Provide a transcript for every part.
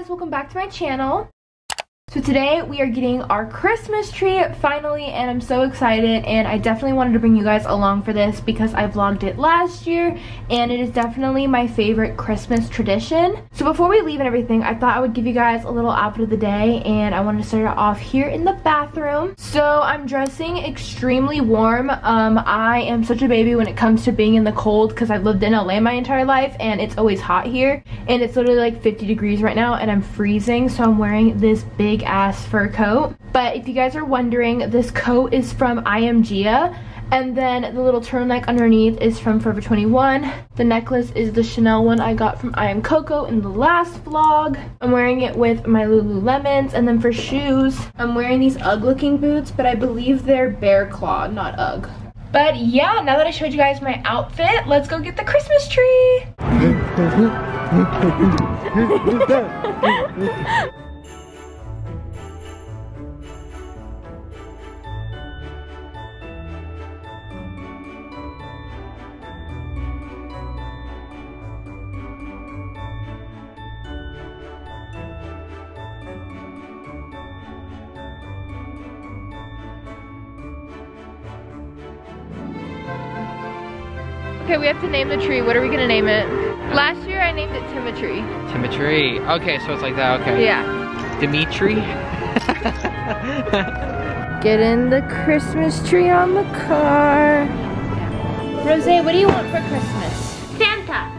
guys, welcome back to my channel. So today we are getting our Christmas tree finally, and I'm so excited, and I definitely wanted to bring you guys along for this because I vlogged it last year and it is definitely my favorite Christmas tradition. So before we leave and everything, I thought I would give you guys a little outfit of the day, and I wanted to start it off here in the bathroom. So I'm dressing extremely warm. I am such a baby when it comes to being in the cold because I've lived in LA my entire life and it's always hot here, and it's literally like 50 degrees right now and I'm freezing, so I'm wearing this big ass fur coat. But if you guys are wondering, this coat is from I Am Gia, and then the little turtleneck underneath is from Forever 21. The necklace is the Chanel one I got from I Am Coco in the last vlog. I'm wearing it with my Lululemons, and then for shoes, I'm wearing these UGG looking boots, but I believe they're Bear Claw, not UGG. But yeah, now that I showed you guys my outfit, let's go get the Christmas tree. Okay, we have to name the tree. What are we gonna name it? Last year I named it Timotry. Timotry. Okay, so it's like that, okay. Yeah. Dimitri? Get in the Christmas tree on the car. Rose, what do you want for Christmas? Santa.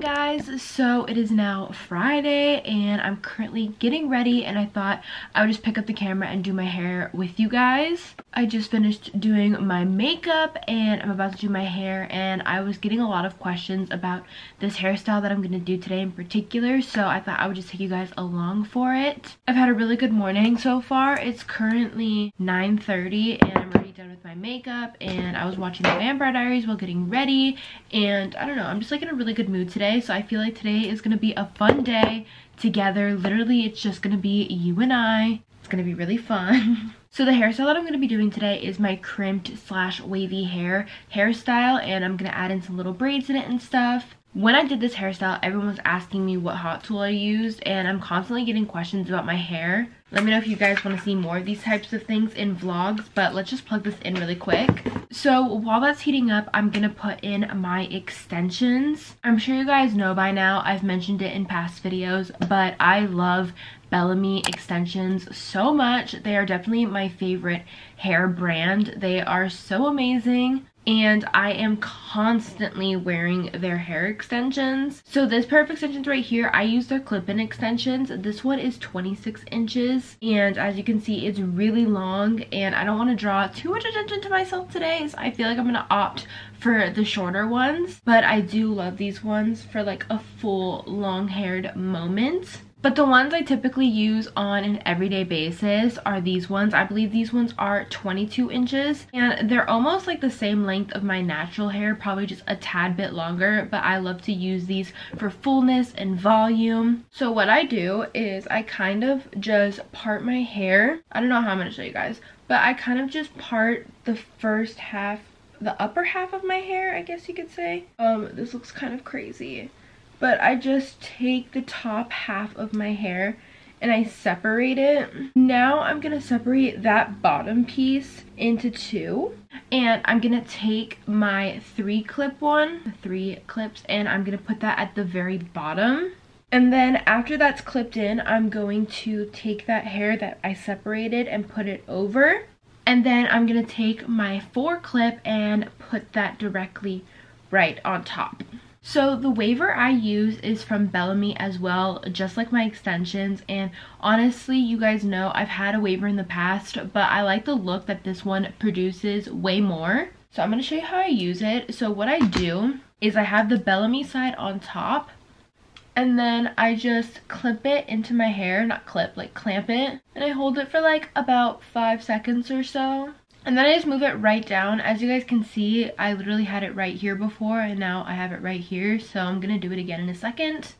Guys, so it is now Friday and I'm currently getting ready, and I thought I would just pick up the camera and do my hair with you guys. I just finished doing my makeup and I'm about to do my hair, and I was getting a lot of questions about this hairstyle that I'm gonna do today in particular, so I thought I would just take you guys along for it. I've had a really good morning so far. It's currently 9:30 and I'm already done with my makeup, and I was watching the Vampire Diaries while getting ready, and I don't know, I'm just like in a really good mood today. So I feel like today is gonna be a fun day together. Literally, it's just gonna be you and I. It's gonna be really fun. So the hairstyle that I'm gonna be doing today is my crimped slash wavy hair hairstyle, and I'm gonna add in some little braids in it and stuff. When I did this hairstyle, everyone was asking me what hot tool I used, and I'm constantly getting questions about my hair. Let me know if you guys want to see more of these types of things in vlogs, but let's just plug this in really quick. So while that's heating up, I'm gonna put in my extensions. I'm sure you guys know by now, I've mentioned it in past videos, but I love Bellami extensions so much. They are definitely my favorite hair brand. They are so amazing, and I am constantly wearing their hair extensions. So this pair of extensions right here, I use their clip-in extensions. This one is 26 inches, and as you can see, it's really long, and I don't want to draw too much attention to myself today, so I feel like I'm gonna opt for the shorter ones, but I do love these ones for like a full long-haired moment. But the ones I typically use on an everyday basis are these ones. I believe these ones are 22 inches. And they're almost like the same length of my natural hair, probably just a tad bit longer. But I love to use these for fullness and volume. So what I do is I kind of just part my hair. I don't know how I'm going to show you guys. But I kind of just part the first half, the upper half of my hair, I guess you could say. This looks kind of crazy. But I just take the top half of my hair and I separate it. Now I'm gonna separate that bottom piece into two, and I'm gonna take my three clips, and I'm gonna put that at the very bottom. And then after that's clipped in, I'm going to take that hair that I separated and put it over, and then I'm gonna take my 4 clip and put that directly right on top. So the waiver I use is from Bellami as well, just like my extensions. And honestly, you guys know I've had a waiver in the past, but I like the look that this one produces way more. So I'm going to show you how I use it. So what I do is I have the Bellami side on top, and then I just clip it into my hair, not clip, like clamp it. And I hold it for like about 5 seconds or so. And then I just move it right down. As you guys can see, I literally had it right here before, and now I have it right here. So I'm going to do it again in a second.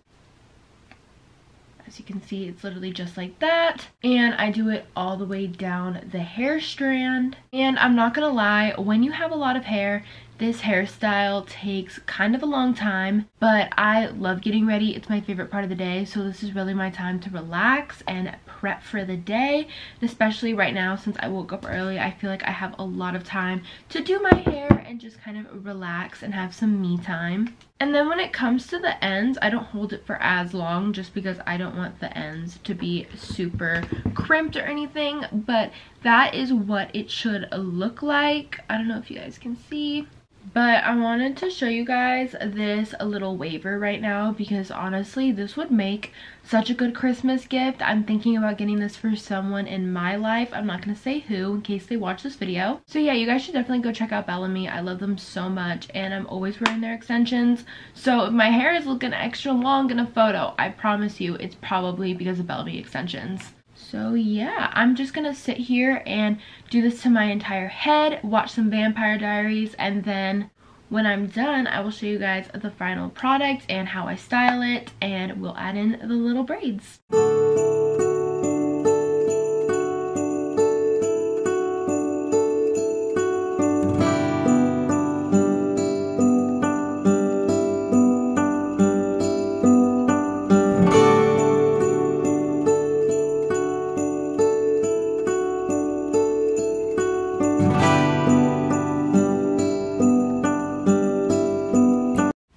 As you can see, it's literally just like that. And I do it all the way down the hair strand. And I'm not going to lie, when you have a lot of hair, this hairstyle takes kind of a long time, but I love getting ready. It's my favorite part of the day, so this is really my time to relax and prep for the day. And especially right now, since I woke up early, I feel like I have a lot of time to do my hair and just kind of relax and have some me time. And then when it comes to the ends, I don't hold it for as long just because I don't want the ends to be super crimped or anything, but that is what it should look like. I don't know if you guys can see, but I wanted to show you guys this little waiver right now because honestly, this would make such a good Christmas gift. I'm thinking about getting this for someone in my life. I'm not going to say who in case they watch this video. So yeah, you guys should definitely go check out Bellami. I love them so much, and I'm always wearing their extensions. So if my hair is looking extra long in a photo, I promise you it's probably because of Bellami extensions. So yeah, I'm just gonna sit here and do this to my entire head, watch some Vampire Diaries, and then when I'm done, I will show you guys the final product and how I style it, and we'll add in the little braids.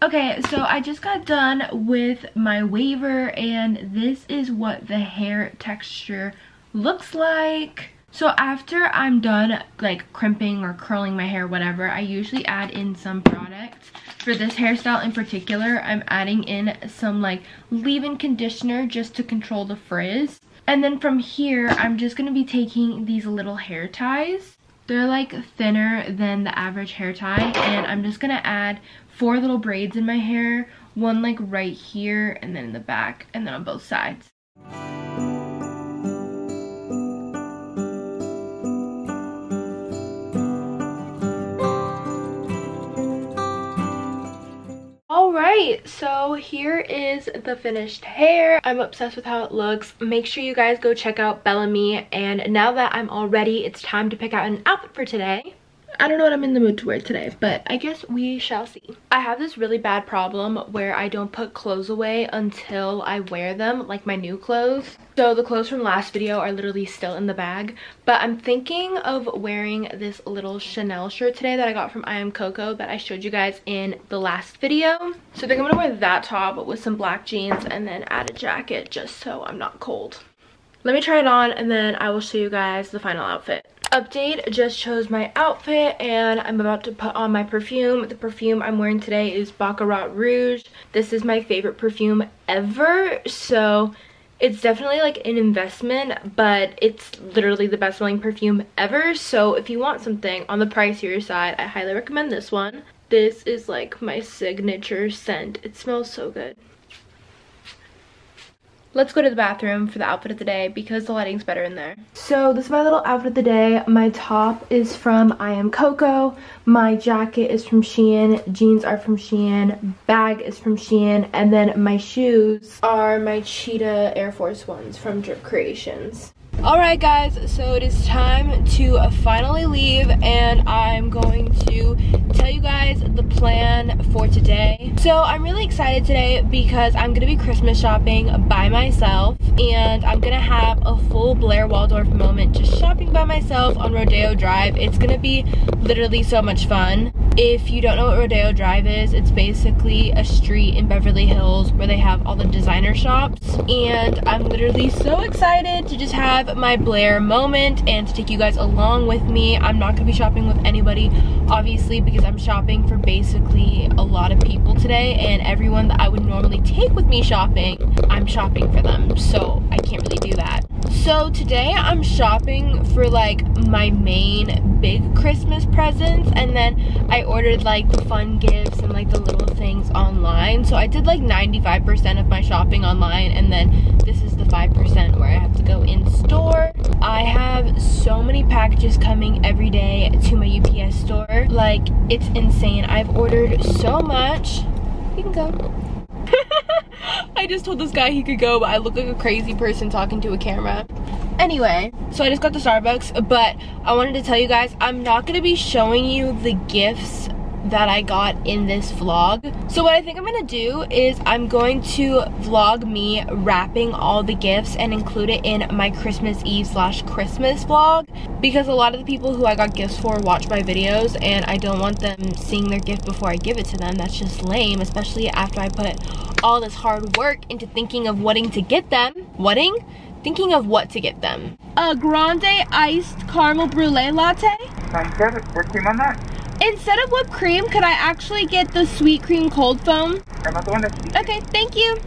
Okay, so I just got done with my waiver, and this is what the hair texture looks like. So after I'm done like crimping or curling my hair, whatever, I usually add in some product. For this hairstyle in particular, I'm adding in some like leave-in conditioner just to control the frizz. And then from here, I'm just going to be taking these little hair ties. They're like thinner than the average hair tie, and I'm just going to add 4 little braids in my hair, one like right here, and then in the back, and then on both sides. Alright, so here is the finished hair. I'm obsessed with how it looks. Make sure you guys go check out Bellami, and now that I'm all ready, it's time to pick out an outfit for today. I don't know what I'm in the mood to wear today, but I guess we shall see. I have this really bad problem where I don't put clothes away until I wear them, like my new clothes. So the clothes from last video are literally still in the bag, but I'm thinking of wearing this little Chanel shirt today that I got from I Am Coco that I showed you guys in the last video. So I think I'm gonna wear that top with some black jeans and then add a jacket just so I'm not cold. Let me try it on, and then I will show you guys the final outfit. Update, just chose my outfit, and I'm about to put on my perfume. The perfume I'm wearing today is Baccarat Rouge. This is my favorite perfume ever, so it's definitely like an investment, but it's literally the best-selling perfume ever. So if you want something on the pricier side, I highly recommend this one. This is like my signature scent. It smells so good. Let's go to the bathroom for the outfit of the day because the lighting's better in there. So this is my little outfit of the day. My top is from I Am Coco. My jacket is from Shein. Jeans are from Shein. Bag is from Shein. And then my shoes are my cheetah Air Force Ones from Drip Creations. Alright guys, so it is time to finally leave, and I'm going to tell you guys the plan for today. So I'm really excited today because I'm going to be Christmas shopping by myself, and I'm going to have a full Blair Waldorf moment just shopping by myself on Rodeo Drive. It's going to be literally so much fun. If you don't know what Rodeo Drive is, it's basically a street in Beverly Hills where they have all the designer shops. And I'm literally so excited to just have my Blair moment and to take you guys along with me. I'm not going to be shopping with anybody, obviously, because I'm shopping for basically a lot of people today. And everyone that I would normally take with me shopping, I'm shopping for them. So I can't really do that. So today I'm shopping for like my main big Christmas presents, and then I ordered like the fun gifts and like the little things online. So I did like 95% of my shopping online, and then this is the 5% where I have to go in store. I have so many packages coming every day to my UPS store. Like, it's insane. I've ordered so much. You can go. I just told this guy he could go, but I look like a crazy person talking to a camera. Anyway, so I just got to Starbucks, but I wanted to tell you guys, I'm not going to be showing you the gifts that I got in this vlog. So what I think I'm going to do is I'm going to vlog me wrapping all the gifts and include it in my Christmas Eve / Christmas vlog, because a lot of the people who I got gifts for watch my videos and I don't want them seeing their gift before I give it to them. That's just lame, especially after I put all this hard work into thinking of wanting to get them. Whatting? Thinking of what to get them. A grande iced caramel brulee latte? Sounds good. Whipped cream on that? Instead of whipped cream, could I actually get the sweet cream cold foam? I'm not the one that's sweet. Okay, thank you.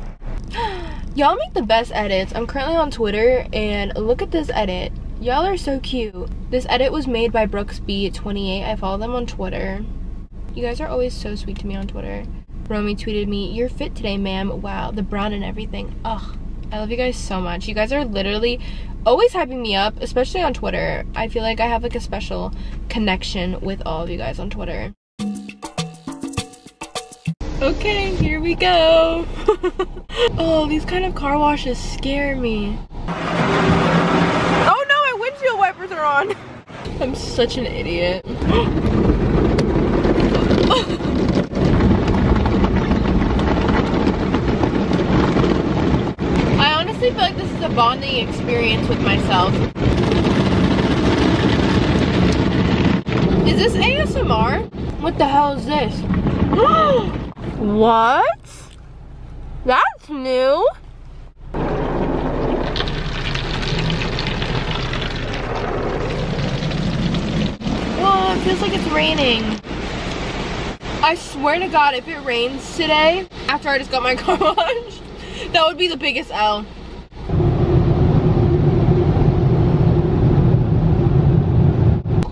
Y'all make the best edits. I'm currently on Twitter, and look at this edit. Y'all are so cute. This edit was made by BrooksB28. I follow them on Twitter. You guys are always so sweet to me on Twitter. Romy tweeted me, "You're fit today, ma'am. Wow, the brown and everything." Ugh, I love you guys so much. You guys are literally always hyping me up, especially on Twitter. I feel like I have like a special connection with all of you guys on Twitter. Okay, here we go. Oh, these kind of car washes scare me. Oh no, my windshield wipers are on. I'm such an idiot. I feel like this is a bonding experience with myself. Is this ASMR? What the hell is this? What? That's new. Whoa, it feels like it's raining. I swear to God, if it rains today, after I just got my car washed, that would be the biggest L.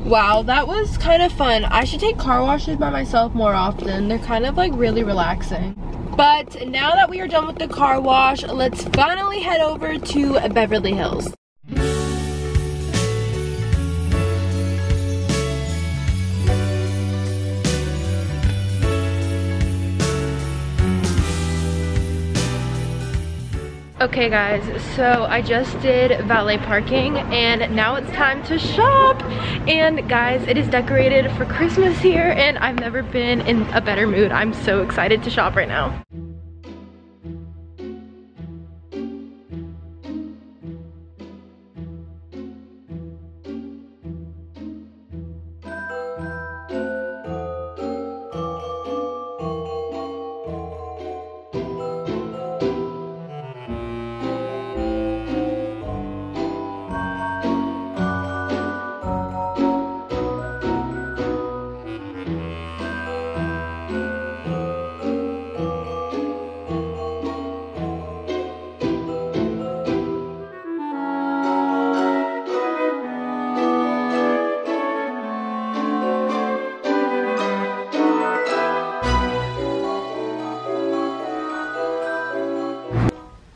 Wow, that was kind of fun. I should take car washes by myself more often. They're kind of like really relaxing. But now that we are done with the car wash, let's finally head over to Beverly Hills. Okay guys, so I just did valet parking and now it's time to shop. And guys, it is decorated for Christmas here and I've never been in a better mood. I'm so excited to shop right now.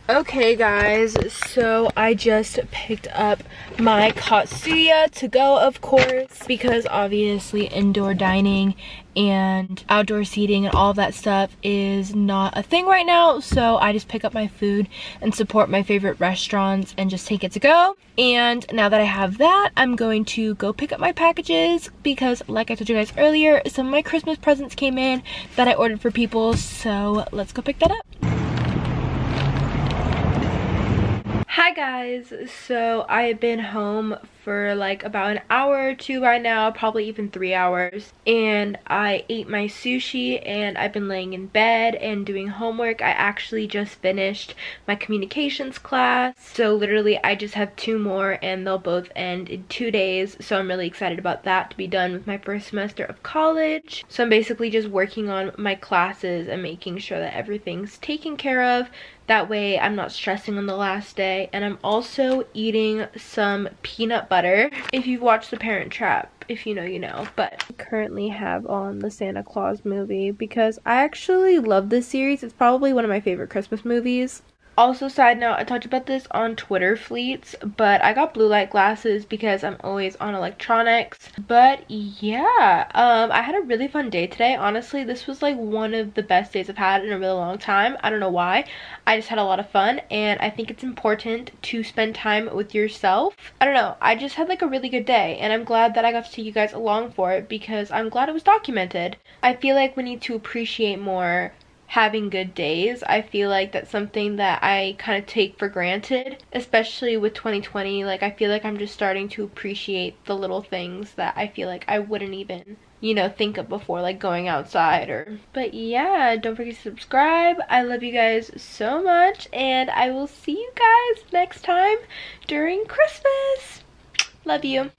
Okay guys, so I just picked up my Katsuya to go, of course, because obviously indoor dining and outdoor seating and all of that stuff is not a thing right now, so I just pick up my food and support my favorite restaurants and just take it to go. And now that I have that, I'm going to go pick up my packages because, like I told you guys earlier, some of my Christmas presents came in that I ordered for people, so let's go pick that up. Hi guys, so I have been home for like about an hour or two by now, probably even 3 hours. And I ate my sushi and I've been laying in bed and doing homework. I actually just finished my communications class. So literally I just have 2 more and they'll both end in 2 days. So I'm really excited about that, to be done with my first semester of college. So I'm basically just working on my classes and making sure that everything's taken care of. That way I'm not stressing on the last day. And I'm also eating some peanut butter. If you've watched The Parent Trap, if you know, you know. But I currently have on the Santa Claus movie because I actually love this series. It's probably one of my favorite Christmas movies. Also, side note, I talked about this on Twitter fleets, but I got blue light glasses because I'm always on electronics. But yeah, I had a really fun day today. Honestly, this was like one of the best days I've had in a really long time. I don't know why. I just had a lot of fun, and I think it's important to spend time with yourself. I don't know. I just had like a really good day, and I'm glad that I got to take you guys along for it because I'm glad it was documented. I feel like we need to appreciate more having good days. I feel like that's something that I kind of take for granted, especially with 2020. Like, I feel like I'm just starting to appreciate the little things that I feel like I wouldn't even, you know, think of before, like going outside or. But yeah, don't forget to subscribe. I love you guys so much, and I will see you guys next time during Christmas. Love you.